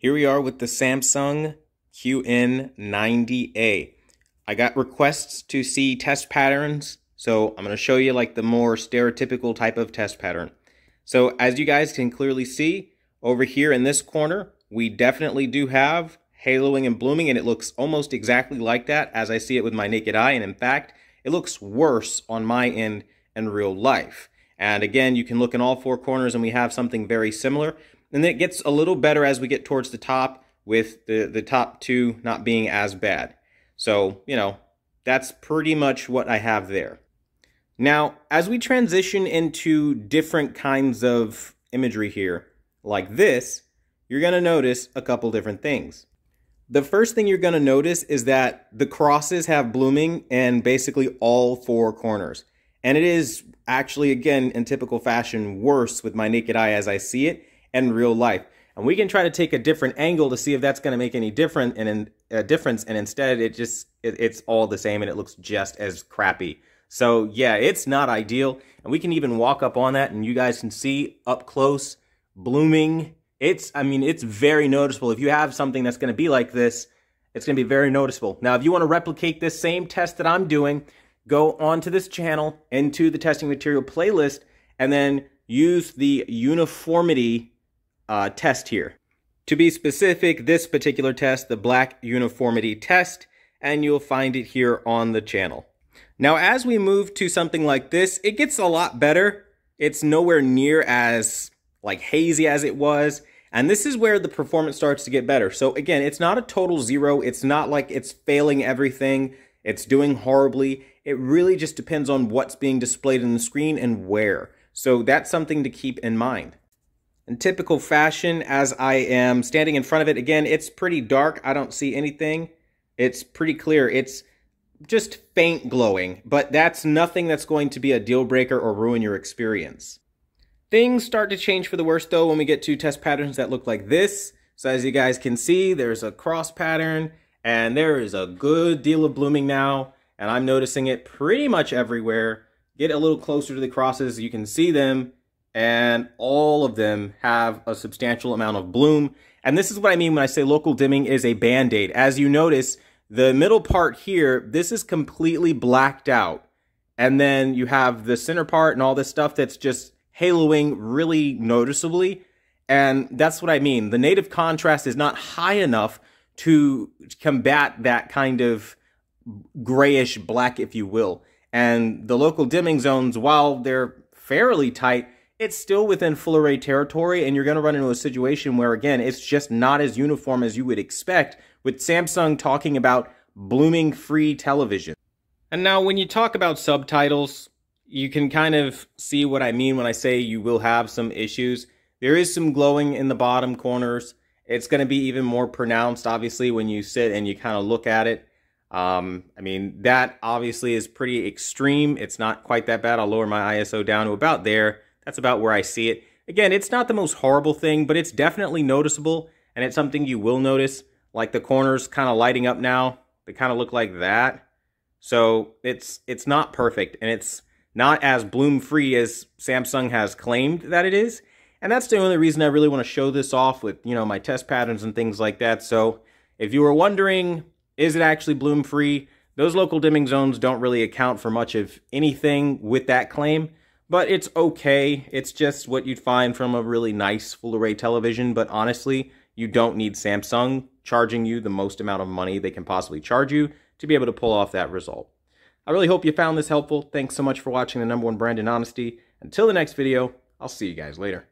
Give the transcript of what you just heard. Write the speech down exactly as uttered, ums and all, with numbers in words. Here we are with the Samsung Q N ninety A. I got requests to see test patterns, so I'm going to show you like the more stereotypical type of test pattern. So as you guys can clearly see, over here in this corner, we definitely do have haloing and blooming, and it looks almost exactly like that as I see it with my naked eye, and in fact, it looks worse on my end in real life. And again, you can look in all four corners and we have something very similar. And then it gets a little better as we get towards the top, with the, the top two not being as bad. So, you know, that's pretty much what I have there. Now, as we transition into different kinds of imagery here, like this, you're going to notice a couple different things. The first thing you're going to notice is that the crosses have blooming in basically all four corners. And it is actually, again, in typical fashion, worse with my naked eye as I see it in real life. And we can try to take a different angle to see if that's going to make any different and in, uh, difference. And instead, it just it, it's all the same and it looks just as crappy. So yeah, it's not ideal. And we can even walk up on that and you guys can see up close blooming. It's I mean, it's very noticeable. If you have something that's going to be like this, it's going to be very noticeable. Now, if you want to replicate this same test that I'm doing, go onto this channel, into the testing material playlist, and then use the uniformity Uh, test here. To be specific, this particular test, the black uniformity test, and you'll find it here on the channel. Now, as we move to something like this, it gets a lot better. It's nowhere near as like hazy as it was. And this is where the performance starts to get better. So again, it's not a total zero. It's not like it's failing everything. It's doing horribly. It really just depends on what's being displayed on the screen and where. So that's something to keep in mind. In typical fashion, as I am standing in front of it, again, it's pretty dark. I don't see anything. It's pretty clear. It's just faint glowing, but that's nothing that's going to be a deal breaker or ruin your experience. Things start to change for the worse, though, when we get to test patterns that look like this. So as you guys can see, there's a cross pattern, and there is a good deal of blooming now, and I'm noticing it pretty much everywhere. Get a little closer to the crosses, you can see them. And all of them have a substantial amount of bloom. And this is what I mean when I say local dimming is a band-aid. As you notice, the middle part here, this is completely blacked out. And then you have the center part and all this stuff that's just haloing really noticeably. And that's what I mean. The native contrast is not high enough to combat that kind of grayish black, if you will. And the local dimming zones, while they're fairly tight, it's still within full array territory, and you're going to run into a situation where, again, it's just not as uniform as you would expect, with Samsung talking about blooming free television. And now when you talk about subtitles, you can kind of see what I mean when I say you will have some issues. There is some glowing in the bottom corners. It's going to be even more pronounced, obviously, when you sit and you kind of look at it. Um, I mean, that obviously is pretty extreme. It's not quite that bad. I'll lower my I S O down to about there. That's about where I see it. Again, it's not the most horrible thing, but it's definitely noticeable, and it's something you will notice, like the corners kind of lighting up now. They kind of look like that. So it's it's not perfect, and it's not as bloom-free as Samsung has claimed that it is. And that's the only reason I really want to show this off with, you know, my test patterns and things like that. So if you were wondering, is it actually bloom-free? Those local dimming zones don't really account for much of anything with that claim. But it's okay, it's just what you'd find from a really nice full array television, but honestly, you don't need Samsung charging you the most amount of money they can possibly charge you to be able to pull off that result. I really hope you found this helpful. Thanks so much for watching The Number One Brand in Honesty. Until the next video, I'll see you guys later.